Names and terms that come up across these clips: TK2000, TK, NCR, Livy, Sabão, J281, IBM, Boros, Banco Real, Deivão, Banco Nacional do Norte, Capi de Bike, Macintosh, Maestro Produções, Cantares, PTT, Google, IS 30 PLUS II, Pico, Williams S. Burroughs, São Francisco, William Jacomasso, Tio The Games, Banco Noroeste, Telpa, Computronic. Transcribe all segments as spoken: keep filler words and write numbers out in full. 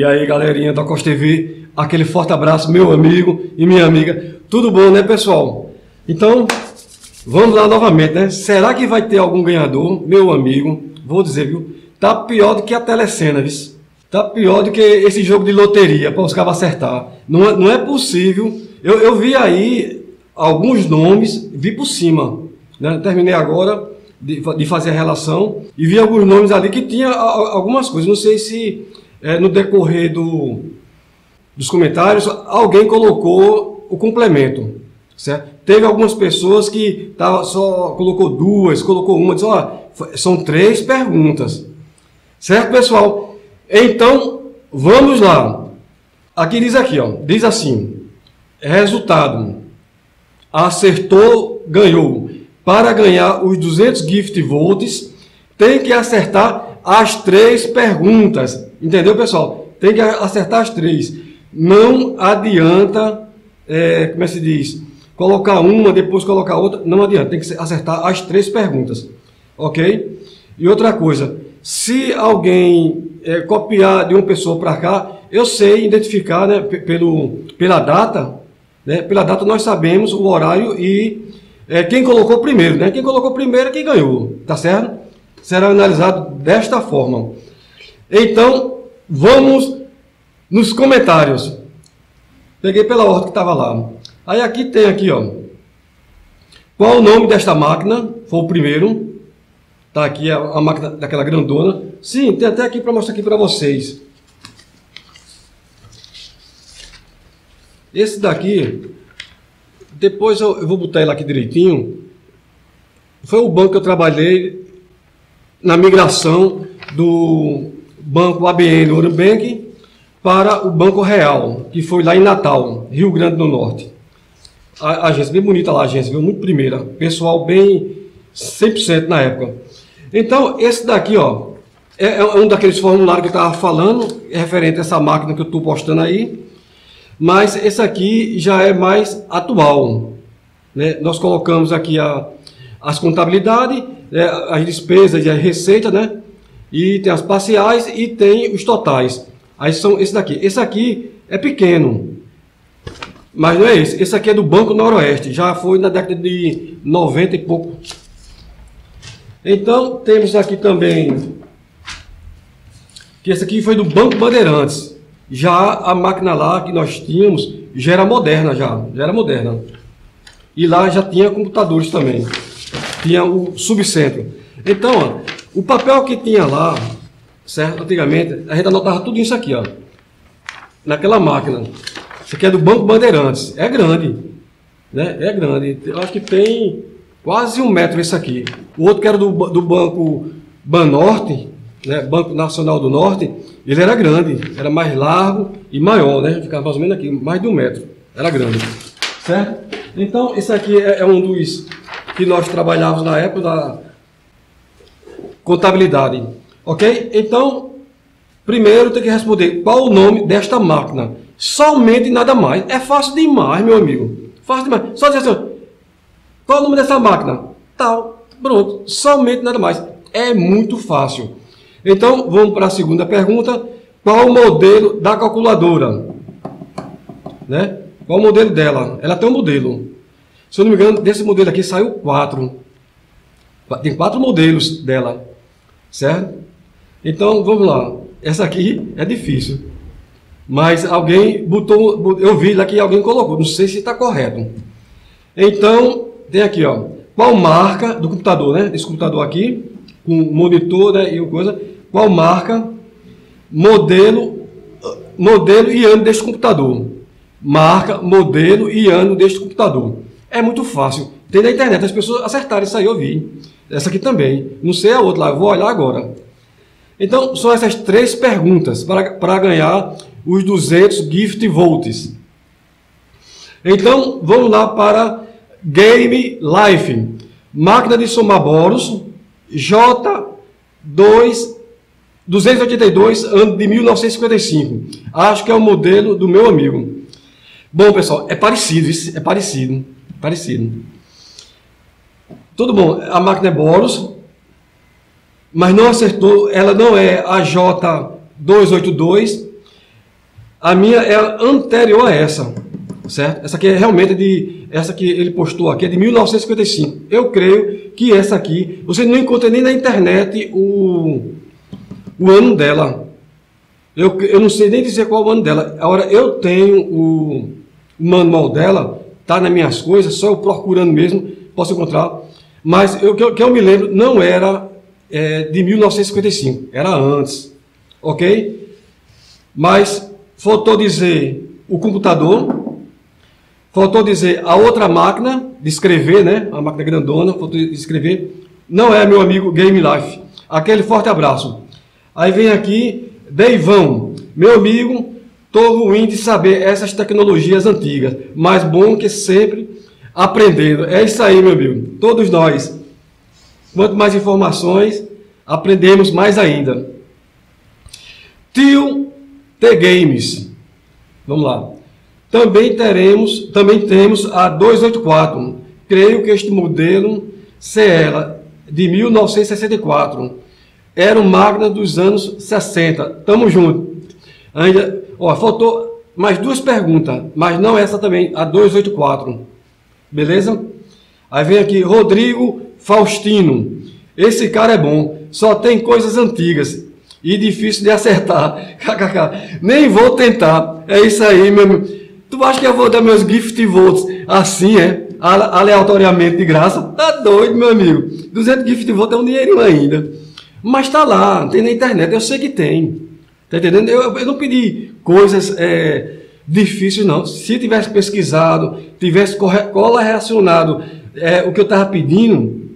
E aí, galerinha da Costa T V, aquele forte abraço, meu amigo e minha amiga. Tudo bom, né, pessoal? Então, vamos lá novamente, né? Será que vai ter algum ganhador? Meu amigo, vou dizer, viu? Tá pior do que a Telecena, viu? Tá pior do que esse jogo de loteria, para os caras acertar. Não é, não é possível. Eu, eu vi aí alguns nomes, vi por cima, né? Terminei agora de, de fazer a relação e vi alguns nomes ali que tinha algumas coisas. Não sei se é, no decorrer do, dos comentários alguém colocou o complemento, certo? Teve algumas pessoas que tava, só colocou duas, colocou uma, disse, ó, são três perguntas, certo, pessoal? Então, vamos lá. Aqui diz aqui, ó, diz assim, resultado, acertou, ganhou. Para ganhar os duzentos gift volts, tem que acertar as três perguntas. Entendeu, pessoal? Tem que acertar as três. Não adianta, é, como é que se diz, colocar uma, depois colocar outra. Não adianta, tem que acertar as três perguntas. Ok? E outra coisa, se alguém... É, copiar de uma pessoa para cá, eu sei identificar, né, pelo, pela data, né, pela data nós sabemos o horário e é, quem colocou primeiro, né, quem colocou primeiro é quem ganhou, tá certo? Será analisado desta forma. Então, vamos nos comentários. Peguei pela ordem que estava lá. Aí aqui tem aqui, ó, qual o nome desta máquina, foi o primeiro. Tá aqui a, a máquina daquela grandona. Sim, tem até aqui para mostrar aqui para vocês. Esse daqui, depois eu, eu vou botar ele aqui direitinho. Foi o banco que eu trabalhei na migração do banco A B N Ourobank para o Banco Real, que foi lá em Natal, Rio Grande do Norte. A, a agência bem bonita lá, a agência, viu? Muito primeira. Pessoal bem... cem por cento na época. Então, esse daqui, ó, é, é um daqueles formulários que eu estava falando, é referente a essa máquina que eu estou postando aí. Mas esse aqui já é mais atual, né? Nós colocamos aqui a, as contabilidades, né? As despesas e as receitas, né? E tem as parciais e tem os totais. Aí são esse daqui. Esse aqui é pequeno, mas não é esse. Esse aqui é do Banco Noroeste, já foi na década de noventa e pouco. Então, temos aqui também, que esse aqui foi do Banco Bandeirantes. Já a máquina lá que nós tínhamos, já era moderna, já, já era moderna. E lá já tinha computadores também, tinha o subcentro. Então, ó, o papel que tinha lá, certo, antigamente, a gente anotava tudo isso aqui, ó, naquela máquina. Isso aqui é do Banco Bandeirantes, é grande, né, é grande, eu acho que tem... quase um metro esse aqui. O outro que era do, do Banco Banorte, né, Banco Nacional do Norte, ele era grande, era mais largo e maior, né? Ficava mais ou menos aqui, mais de um metro. Era grande, certo? Então, esse aqui é, é um dos que nós trabalhávamos na época da contabilidade, ok? Então, primeiro tem que responder qual o nome desta máquina. Somente e nada mais. É fácil demais, meu amigo. Fácil demais. Só dizer assim... qual é o nome dessa máquina? Tal. Pronto. Somente, nada mais. É muito fácil. Então, vamos para a segunda pergunta. Qual o modelo da calculadora? Né? Qual o modelo dela? Ela tem um modelo. Se eu não me engano, desse modelo aqui saiu quatro. Tem quatro modelos dela. Certo? Então, vamos lá. Essa aqui é difícil. Mas alguém botou... eu vi lá que alguém colocou. Não sei se está correto. Então... tem aqui, ó, qual marca do computador, né? Esse computador aqui, com monitor, né, e coisa. Qual marca, modelo, modelo e ano deste computador. Marca, modelo e ano deste computador. É muito fácil. Tem na internet, as pessoas acertaram isso aí, eu vi. Essa aqui também. Não sei a outra lá, eu vou olhar agora. Então, são essas três perguntas para, para ganhar os duzentos gift volts. Então, vamos lá para... Game Life, máquina de somar boros, J duzentos e oitenta e dois, ano de mil novecentos e cinquenta e cinco. Acho que é o modelo do meu amigo. Bom, pessoal, é parecido, isso é parecido, parecido. Tudo bom, a máquina é boros, mas não acertou, ela não é a J duzentos e oitenta e dois, A minha é anterior a essa, certo? Essa aqui é realmente de... Essa que ele postou aqui é de mil novecentos e cinquenta e cinco. Eu creio que essa aqui... Você não encontra nem na internet o, o ano dela. Eu, eu não sei nem dizer qual é o ano dela. Agora, eu tenho o manual dela, tá nas minhas coisas, só eu procurando mesmo, posso encontrar. Mas o que, que eu me lembro não era é, de mil novecentos e cinquenta e cinco, era antes, ok? Mas... Faltou dizer o computador, faltou dizer a outra máquina de escrever, né? A máquina grandona, faltou de escrever. Não é, meu amigo Game Life. Aquele forte abraço. Aí vem aqui, Deivão. Meu amigo, tô ruim de saber essas tecnologias antigas, mas bom que sempre aprendendo. É isso aí, meu amigo. Todos nós, quanto mais informações, aprendemos mais ainda. Tio The Games, vamos lá. Também teremos, também temos a dois oito quatro. Creio que este modelo C L de mil novecentos e sessenta e quatro era uma máquina dos anos sessenta. Tamo junto. Ainda, ó, faltou mais duas perguntas, mas não essa também, a dois oito quatro. Beleza? Aí vem aqui Rodrigo Faustino. Esse cara é bom, só tem coisas antigas. E difícil de acertar. Kkk. Nem vou tentar. É isso aí, meu amigo. Tu acha que eu vou dar meus gift votes assim, é? Aleatoriamente, de graça? Tá doido, meu amigo. duzentos gift votes é um dinheirinho ainda. Mas tá lá, tem na internet. Eu sei que tem. Tá entendendo? Eu, eu não pedi coisas é, difíceis, não. Se tivesse pesquisado, tivesse correlacionado é, o que eu tava pedindo,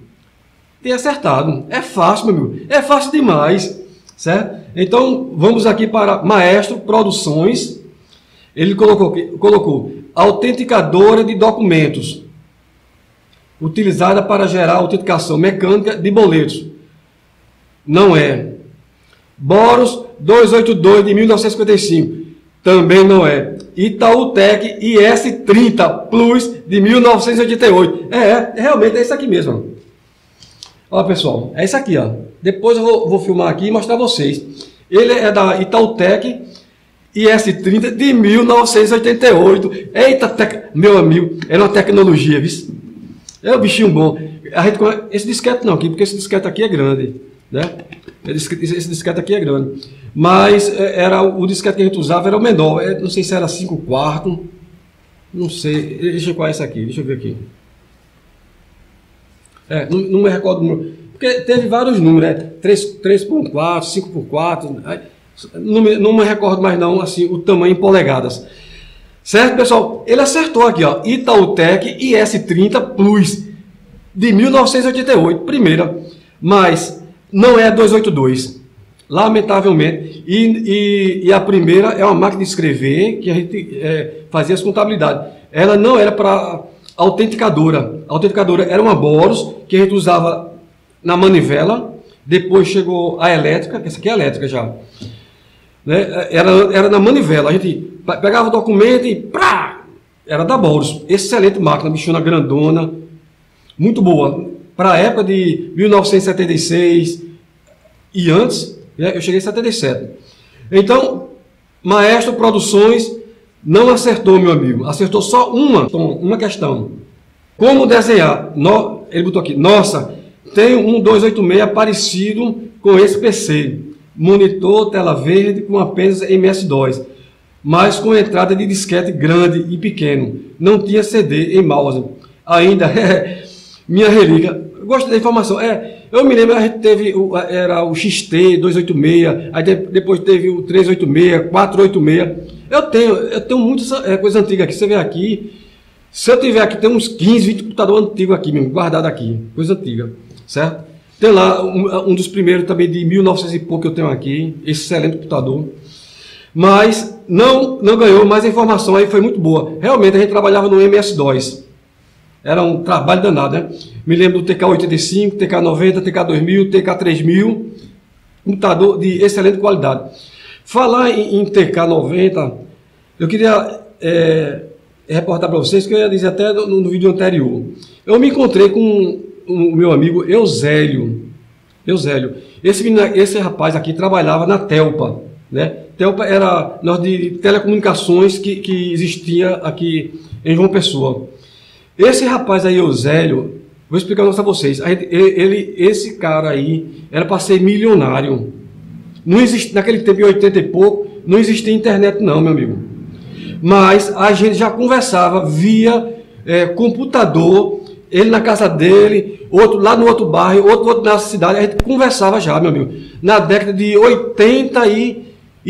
teria acertado. É fácil, meu amigo. É fácil demais. Certo? Então vamos aqui para Maestro Produções. Ele colocou, colocou autenticadora de documentos, utilizada para gerar autenticação mecânica de boletos. Não é. Boros dois oito dois de mil novecentos e cinquenta e cinco. Também não é. Itautec I S trinta Plus de mil novecentos e oitenta e oito. É, é realmente é isso aqui mesmo. Ó, pessoal, é isso aqui, ó. Depois eu vou, vou filmar aqui e mostrar a vocês. Ele é da Itautec I S trinta de mil novecentos e oitenta e oito. Eita, tec... meu amigo, era uma tecnologia, viu? É um bichinho bom. A gente... Esse disquete não aqui, porque esse disquete aqui é grande, né? Esse disquete aqui é grande. Mas era o disquete que a gente usava era o menor. Não sei se era cinco quartos. Não sei. Deixa eu ver qual é esse aqui. Deixa eu ver aqui. É, não, não me recordo o número. Porque teve vários números, né? três por quatro, cinco por quatro. Não me, não me recordo mais não, assim, o tamanho em polegadas. Certo, pessoal? Ele acertou aqui, ó. Itautec I S trinta Plus de mil novecentos e oitenta e oito, primeira. Mas não é dois oito dois, lamentavelmente. E, e, e a primeira é uma máquina de escrever que a gente é, fazia as contabilidades. Ela não era para... Autenticadora. A autenticadora era uma Boros que a gente usava na manivela. Depois chegou a elétrica, que essa aqui é elétrica já. Né? Era, era na manivela. A gente pegava o documento e prá! Era da Boros. Excelente máquina, bichona grandona. Muito boa. Para a época de mil novecentos e setenta e seis e antes, eu cheguei em setenta e sete. Então, Maestro Produções. Não acertou, meu amigo. Acertou só uma, uma questão. Como desenhar? No, ele botou aqui. Nossa, tem um dois oito seis parecido com esse P C. Monitor, tela verde com apenas M S DOS. Mas com entrada de disquete grande e pequeno. Não tinha C D em mouse. Ainda é minha relíquia. Gosto da informação. É, eu me lembro, a gente teve o, era o X T duzentos e oitenta e seis. Aí de, depois teve o trezentos e oitenta e seis, quatrocentos e oitenta e seis. Eu tenho, eu tenho muitas é, coisas antigas aqui. Você vê aqui, se eu tiver aqui, tem uns quinze, vinte computadores antigos aqui mesmo, guardado aqui, coisa antiga, certo? Tem lá um, um dos primeiros também de mil e novecentos e pouco que eu tenho aqui, excelente computador. Mas não, não ganhou, mas a informação aí foi muito boa. Realmente a gente trabalhava no M S DOS, era um trabalho danado, né? Me lembro do T K oitenta e cinco, T K noventa, T K dois mil, T K três mil, computador de excelente qualidade. Falar em, em T K noventa, eu queria é, reportar para vocês que eu ia dizer até no, no vídeo anterior. Eu me encontrei com o meu amigo Eusélio. Eusélio. Esse, esse rapaz aqui trabalhava na Telpa, né? Telpa era nós de telecomunicações que, que existia aqui em João Pessoa. Esse rapaz aí, Eusélio, vou explicar um negócio pra vocês. Ele, esse cara aí era para ser milionário. Não existe, naquele tempo, em oitenta e pouco, não existia internet não, meu amigo. Mas a gente já conversava via é, computador, ele na casa dele, outro lá no outro bairro, outro, outro na cidade, a gente conversava já, meu amigo. Na década de oitenta e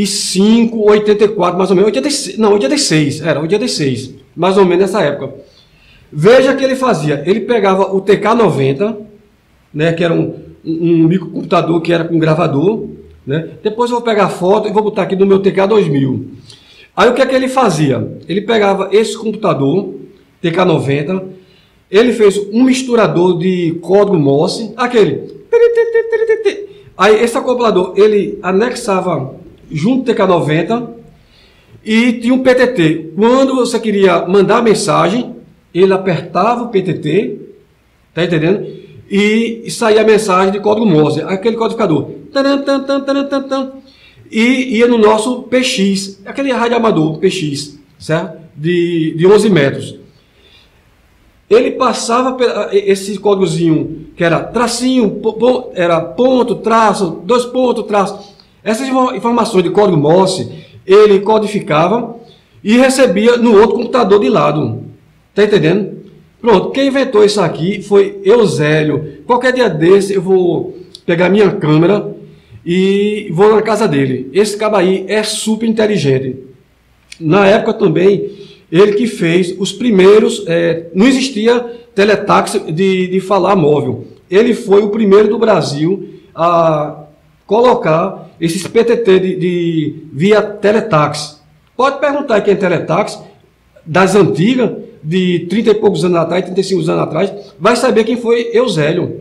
cinco, oitenta e quatro, mais ou menos, oitenta e seis, não, oitenta e seis, era oitenta e seis, mais ou menos nessa época. Veja que ele fazia, ele pegava o T K noventa, né, que era um, um, um microcomputador que era com gravador, né? Depois eu vou pegar a foto e vou botar aqui do meu T K dois mil. Aí o que é que ele fazia? Ele pegava esse computador, T K noventa, ele fez um misturador de código Morse, aquele. Aí esse acoplador, ele anexava junto ao T K noventa e tinha um P T T. Quando você queria mandar a mensagem, ele apertava o P T T, tá entendendo? E saía a mensagem de código Morse, aquele codificador. E ia no nosso P X, aquele rádio amador P X, certo? De, de onze metros. Ele passava esse códigozinho que era tracinho, era ponto, traço, dois pontos, traço. Essas informações de código Morse, ele codificava e recebia no outro computador de lado. Tá entendendo? Pronto, quem inventou isso aqui foi Eusélio. Qualquer dia desse eu vou pegar minha câmera e vou na casa dele. Esse cabo aí é super inteligente. Na época também, ele que fez os primeiros... É, não existia teletáxi de, de falar móvel. Ele foi o primeiro do Brasil a colocar esses P T T de, de, via teletáxi. Pode perguntar quem é teletáxi, das antigas, de trinta e poucos anos atrás, trinta e cinco anos atrás, vai saber quem foi Eusélio.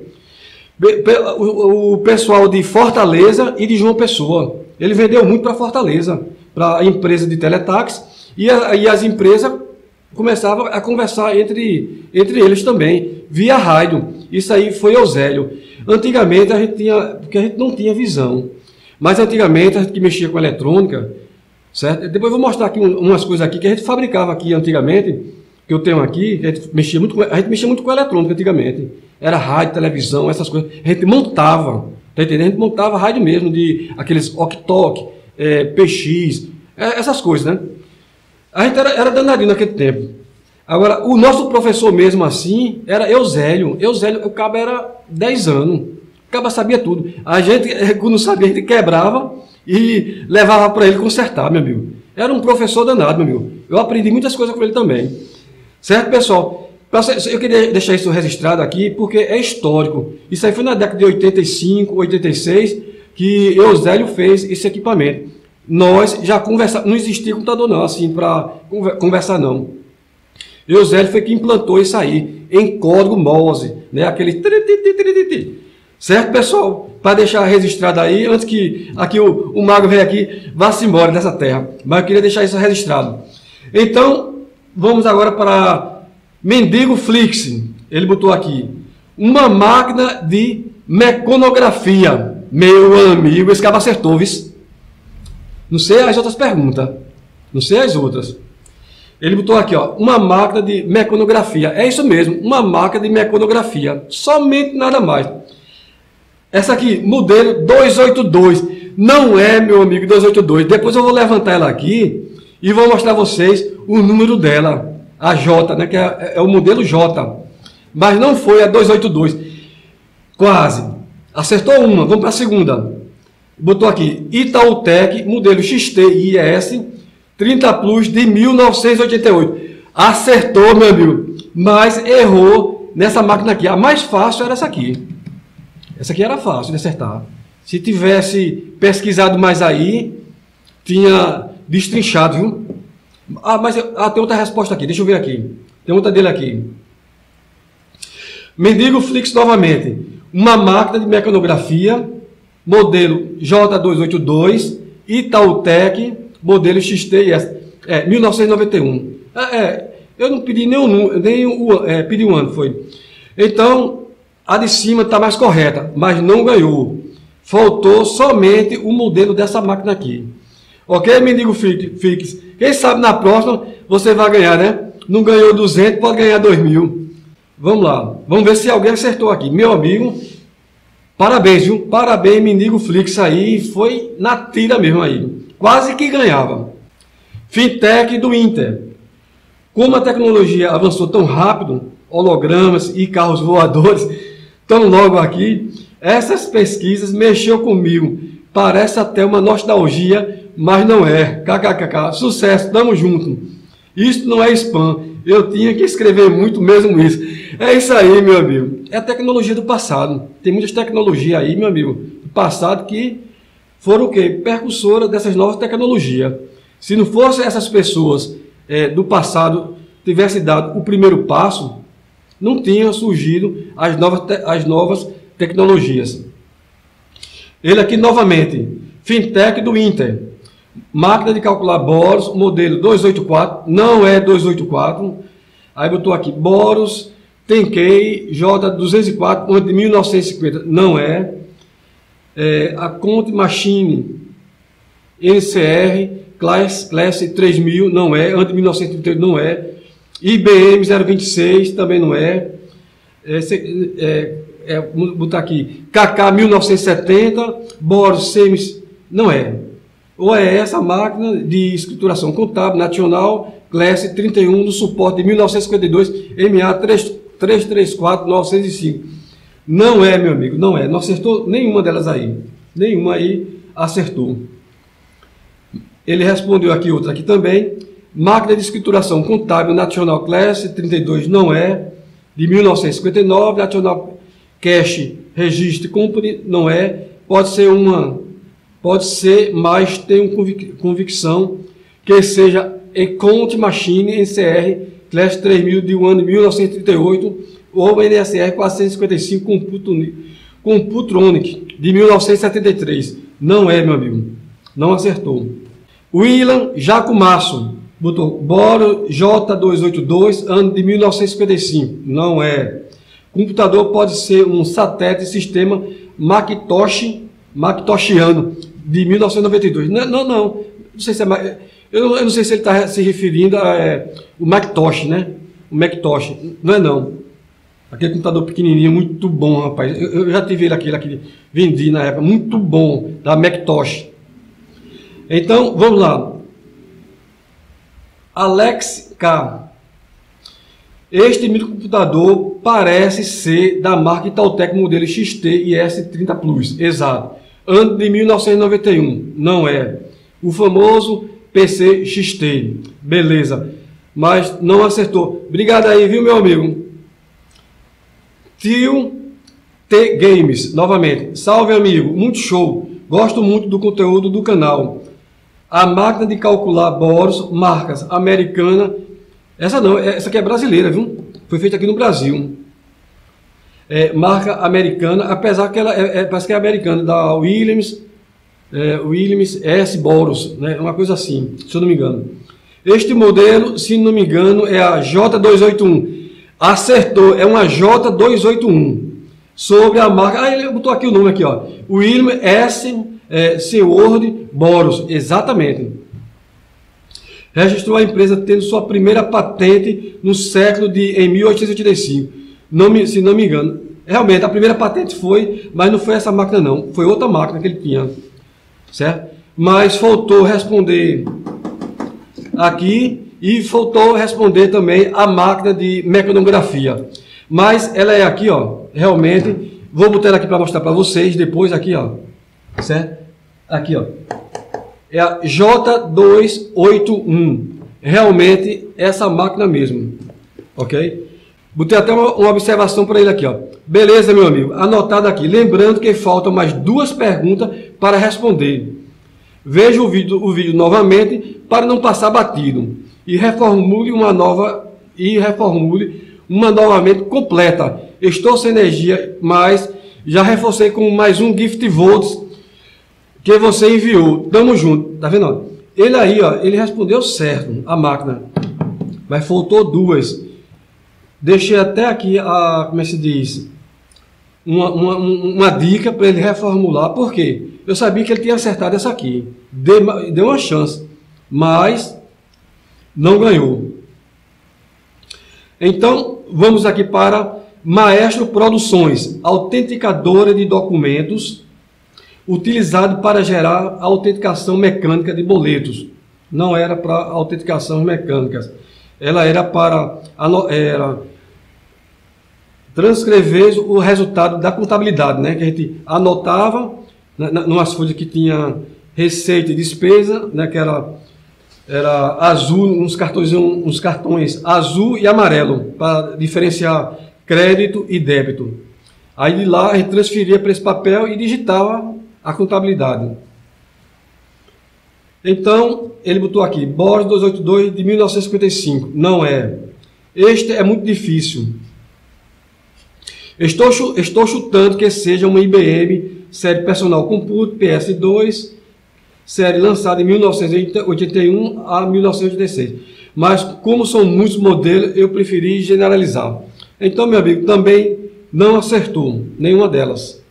O pessoal de Fortaleza e de João Pessoa. Ele vendeu muito para Fortaleza, para a empresa de teletáxi, e, a, e as empresas começavam a conversar entre, entre eles também, via rádio. Isso aí foi Eusélio. Antigamente a gente tinha, porque a gente não tinha visão, mas antigamente a gente que mexia com eletrônica, certo? Depois eu vou mostrar aqui umas coisas aqui que a gente fabricava aqui antigamente, que eu tenho aqui, a gente mexia muito com, a gente mexia muito com eletrônica antigamente. Era rádio, televisão, essas coisas. A gente montava, tá entendendo? A gente montava rádio mesmo, de aqueles ok-tok, é, P X, é, essas coisas, né? A gente era, era danadinho naquele tempo. Agora, o nosso professor mesmo assim era Eusélio. Eusélio, o cabo era dez anos. O cabo sabia tudo. A gente, quando sabia, a gente quebrava e levava para ele consertar, meu amigo. Era um professor danado, meu amigo. Eu aprendi muitas coisas com ele também. Certo, pessoal? Eu queria deixar isso registrado aqui porque é histórico. Isso aí foi na década de oitenta e cinco, oitenta e seis, que Eusélio fez esse equipamento. Nós já conversávamos, não existia computador não, assim, para conversar não. Eusélio foi que implantou isso aí, em código Morse, né? Aquele... Certo, pessoal? Para deixar registrado aí, antes que aqui o, o mago venha aqui, vá-se embora dessa terra. Mas eu queria deixar isso registrado. Então... Vamos agora para Mendigo Flix. Ele botou aqui uma máquina de mecanografia. Meu amigo, esse cara acertou, viu? Não sei as outras perguntas. Não sei as outras. Ele botou aqui, ó, uma máquina de mecanografia. É isso mesmo, uma máquina de mecanografia. Somente nada mais. Essa aqui, modelo duzentos e oitenta e dois. Não é, meu amigo, duzentos e oitenta e dois. Depois eu vou levantar ela aqui e vou mostrar a vocês o número dela, a J, né, que é, é o modelo J, mas não foi a duzentos e oitenta e dois, quase, acertou uma, vamos para a segunda, botou aqui, Itautec, modelo X T I S, trinta Plus de mil novecentos e oitenta e oito, acertou, meu amigo, mas errou nessa máquina aqui, a mais fácil era essa aqui, essa aqui era fácil de acertar, se tivesse pesquisado mais aí, tinha... destrinchado, viu? Ah, mas ah, tem outra resposta aqui. Deixa eu ver aqui. Tem outra dele aqui. Mendigo Flix novamente. Uma máquina de mecanografia, modelo J duzentos e oitenta e dois, Itautec, modelo X T I S, é, mil novecentos e noventa e um. Ah, é, eu não pedi nenhum número, nem o, é, pedi um ano, foi. Então, a de cima está mais correta, mas não ganhou. Faltou somente o modelo dessa máquina aqui. Ok, Mendigo Flix? Quem sabe na próxima você vai ganhar, né? Não ganhou duzentos, pode ganhar dois mil. Vamos lá. Vamos ver se alguém acertou aqui. Meu amigo, parabéns, viu? Parabéns, Mendigo Flix aí. Foi na tira mesmo aí. Quase que ganhava. Fintech do Inter. Como a tecnologia avançou tão rápido, hologramas e carros voadores tão logo aqui, essas pesquisas mexeu comigo. Parece até uma nostalgia, mas não é. KKKK. Sucesso, tamo junto. Isso não é spam. Eu tinha que escrever muito mesmo isso. É isso aí, meu amigo. É a tecnologia do passado. Tem muitas tecnologias aí, meu amigo, do passado que foram o quê? Percussoras dessas novas tecnologias. Se não fossem essas pessoas é, do passado tivesse dado o primeiro passo, não tinham surgido as novas, te as novas tecnologias. Ele aqui novamente, Fintech do Inter, máquina de calcular Boros, modelo duzentos e oitenta e quatro, não é duzentos e oitenta e quatro, aí botou aqui, Boros, Tenkei, J duzentos e quatro, de mil novecentos e cinquenta, não é, é a Conte Machine, N C R, Class, Class três mil, não é, ante mil novecentos e trinta e oito, não é, I B M zero vinte e seis, também não é, é, é É, vou botar aqui, K K mil novecentos e setenta, Boros, Semis, não é. Ou é essa máquina de escrituração contábil nacional, Class trinta e um, do suporte de mil novecentos e cinquenta e dois, M A três três três quatro nove zero cinco. Não é, meu amigo, não é. Não acertou nenhuma delas aí. Nenhuma aí acertou. Ele respondeu aqui, outra aqui também. Máquina de escrituração contábil nacional, Class trinta e dois, não é. De mil novecentos e cinquenta e nove, nacional... Cache, Registre, Company, não é, pode ser uma, pode ser, mas tenho convicção que seja Account Machine N C R Class três mil de um ano de mil novecentos e trinta e oito ou N C R quatrocentos e cinquenta e cinco Computronic de mil novecentos e setenta e três. Não é, meu amigo, não acertou. William Jacomasso botou Boro J duzentos e oitenta e dois, ano de mil novecentos e cinquenta e cinco. Não é. Computador pode ser um satélite sistema Macintosh, Macintoshiano de mil novecentos e noventa e dois. Não, não, não. não sei se é, eu, eu não sei se ele está se referindo a é, o Macintosh, né? O Macintosh. Não é não. Aquele computador pequenininho, muito bom, rapaz. Eu, eu já tive ele aqui, ele aqui, vendi na época, muito bom, da Macintosh. Então, vamos lá. Alex K. Este microcomputador parece ser da marca Itautec, modelo X T e S trinta Plus, exato. Ano de mil novecentos e noventa e um, não é. O famoso P C X T, beleza. Mas não acertou. Obrigado aí, viu, meu amigo? Tio The Games, novamente. Salve, amigo. Muito show. Gosto muito do conteúdo do canal. A máquina de calcular Boros, marcas americana. Essa não, essa aqui é brasileira, viu? Foi feita aqui no Brasil. É, marca americana, apesar que ela é, é, parece que é americana, da Williams, é, Williams S. Burroughs, né? Uma coisa assim, se eu não me engano. Este modelo, se não me engano, é a J duzentos e oitenta e um. Acertou, é uma J duzentos e oitenta e um. Sobre a marca, ah, ele botou aqui o nome aqui, ó. Williams S. É, Seward Burroughs, exatamente. Registrou a empresa tendo sua primeira patente no século de em mil oitocentos e oitenta e cinco, não me, se não me engano. Realmente, a primeira patente foi, mas não foi essa máquina não, foi outra máquina que ele tinha, certo? Mas faltou responder aqui e faltou responder também a máquina de mecanografia. Mas ela é aqui, ó, realmente, vou botar ela aqui para mostrar para vocês depois aqui, ó, certo? Aqui, ó. É a J duzentos e oitenta e um, realmente essa máquina mesmo, ok? Botei até uma, uma observação para ele aqui, ó. Beleza, meu amigo, anotado aqui. Lembrando que faltam mais duas perguntas para responder. Veja o vídeo, o vídeo novamente para não passar batido e reformule uma nova e reformule uma novamente completa. Estou sem energia, mas já reforcei com mais um gift volts que você enviou, tamo junto, tá vendo? Ele aí, ó, ele respondeu certo, a máquina, mas faltou duas. Deixei até aqui a, como é que se diz? uma, uma, uma dica para ele reformular, porque eu sabia que ele tinha acertado essa aqui, dei, dei uma chance, mas não ganhou. Então, vamos aqui para Maestro Produções, autenticadora de documentos, utilizado para gerar autenticação mecânica de boletos. Não era para autenticação mecânicas, ela era para era transcrever o resultado da contabilidade, né? Que a gente anotava na, na, numas folhas que tinha receita e despesa, né? Que era, era azul, uns cartões, uns cartões azul e amarelo, para diferenciar crédito e débito. Aí de lá a gente transferia para esse papel e digitava a contabilidade. Então, ele botou aqui, B O R duzentos e oitenta e dois de mil novecentos e cinquenta e cinco. Não é. Este é muito difícil. Estou, estou chutando que seja uma I B M, série Personal Compute, P S dois, série lançada em mil novecentos e oitenta e um a mil novecentos e oitenta e seis. Mas, como são muitos modelos, eu preferi generalizar. Então, meu amigo, também não acertou nenhuma delas.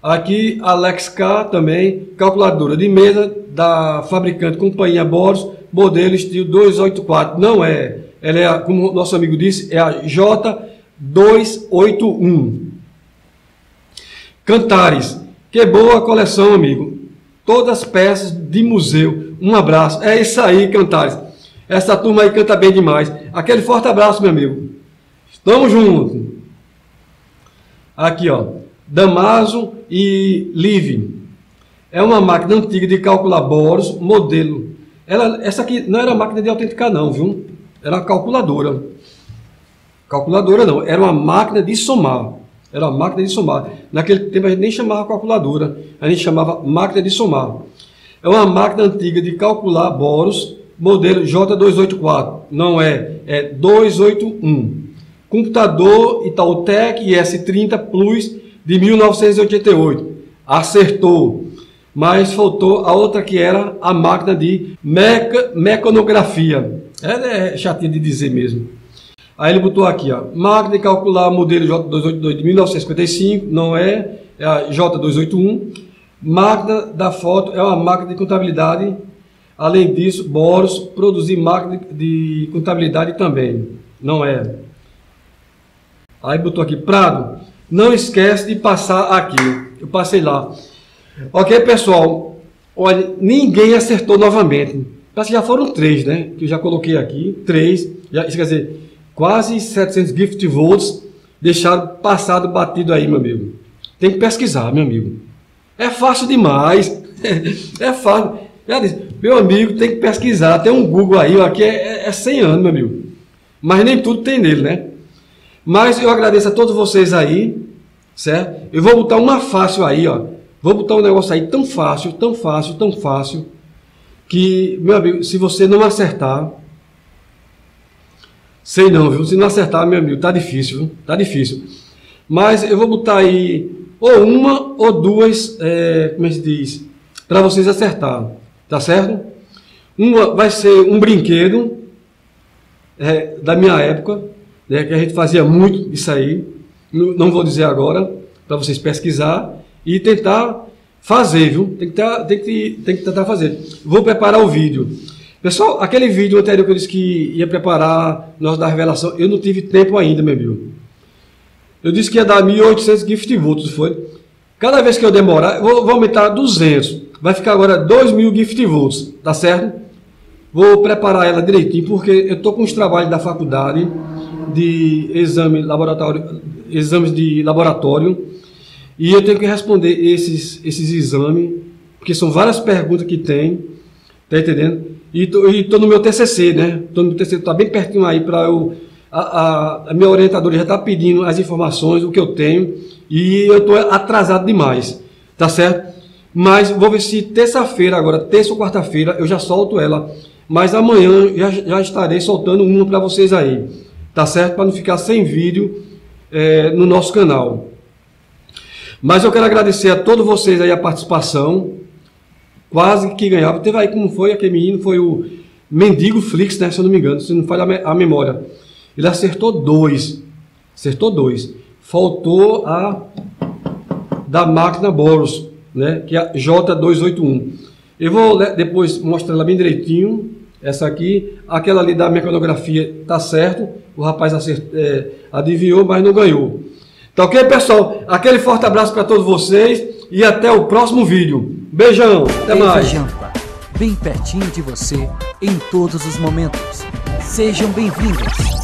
Aqui, Alex K também, calculadora de mesa da fabricante Companhia Boros, modelo estilo duzentos e oitenta e quatro. Não é, ela é, como nosso amigo disse, é a J duzentos e oitenta e um. Cantares, que boa coleção, amigo. Todas peças de museu. Um abraço. É isso aí, Cantares. Essa turma aí canta bem demais. Aquele forte abraço, meu amigo. Estamos juntos. Aqui, ó. Damaso e Livy. É uma máquina antiga de calcular boros, modelo. Ela, essa aqui não era máquina de autenticar não, viu? Era uma calculadora. Calculadora não, era uma máquina de somar. Era uma máquina de somar. Naquele tempo a gente nem chamava calculadora, a gente chamava máquina de somar. É uma máquina antiga de calcular boros, modelo J duzentos e oitenta e quatro. Não é, é duzentos e oitenta e um. Computador Itautec I S trinta Plus de mil novecentos e oitenta e oito, acertou, mas faltou a outra que era a máquina de meca, mecanografia, é, é chatinha de dizer mesmo. Aí ele botou aqui, ó, máquina de calcular modelo J duzentos e oitenta e dois de mil novecentos e cinquenta e cinco, não é, é a J duzentos e oitenta e um, máquina da foto, é uma máquina de contabilidade, além disso, Boros, produzir máquina de contabilidade também, não é. Aí botou aqui, Prado, não esquece de passar aqui. Eu passei lá. Ok, pessoal? Olha, ninguém acertou novamente. Parece que já foram três, né? Que eu já coloquei aqui. Três. Já, quer dizer, quase setecentos gift votes deixaram passado batido aí, meu amigo. Tem que pesquisar, meu amigo. É fácil demais. É fácil. Já disse, meu amigo, tem que pesquisar. Tem um Google aí, ó, aqui é, é, é cem anos, meu amigo. Mas nem tudo tem nele, né? Mas eu agradeço a todos vocês aí, certo? Eu vou botar uma fácil aí, ó. Vou botar um negócio aí tão fácil, tão fácil, tão fácil, que, meu amigo, se você não acertar, sei não, viu? Se não acertar, meu amigo, tá difícil, viu? Tá difícil. Mas eu vou botar aí ou uma ou duas, é, como se diz, para vocês acertar, tá certo? Uma vai ser um brinquedo é, da minha época, né, que a gente fazia muito isso aí, não vou dizer agora, para vocês pesquisar e tentar fazer, viu? Tem que, tá, tem, que, tem que tentar fazer. Vou preparar o vídeo. Pessoal, aquele vídeo anterior que eu disse que ia preparar, nós da revelação, eu não tive tempo ainda, meu amigo. Eu disse que ia dar mil e oitocentos gift votos, foi? Cada vez que eu demorar, eu vou, vou aumentar duzentos. Vai ficar agora dois mil gift votos, tá certo? Vou preparar ela direitinho, porque eu estou com os trabalhos da faculdade, de exame laboratório, exames de laboratório, e eu tenho que responder esses, esses exames, porque são várias perguntas que tem, tá entendendo? E tô, e tô no meu T C C, né? Tô no T C C, tá bem pertinho aí para eu... A, a, a minha orientadora já tá pedindo as informações, o que eu tenho, e eu tô atrasado demais, tá certo? Mas vou ver se terça-feira agora, terça ou quarta-feira, eu já solto ela, mas amanhã já, já estarei soltando uma para vocês aí. Tá certo? Para não ficar sem vídeo é, no nosso canal. Mas eu quero agradecer a todos vocês aí a participação. Quase que ganhava. Teve aí como foi aquele menino, foi o Mendigo Flix, né? Se eu não me engano, se não falha a memória. Ele acertou dois. Acertou dois. faltou a da máquina Boros, né, que é a J duzentos e oitenta e um. Eu vou depois mostrar ela bem direitinho, essa aqui, aquela ali da mecanografia tá certo, o rapaz acert, é, adivinhou, mas não ganhou. Tá ok, pessoal? Aquele forte abraço para todos vocês e até o próximo vídeo. Beijão, até mais. Janta, bem pertinho de você, em todos os momentos. Sejam bem-vindos.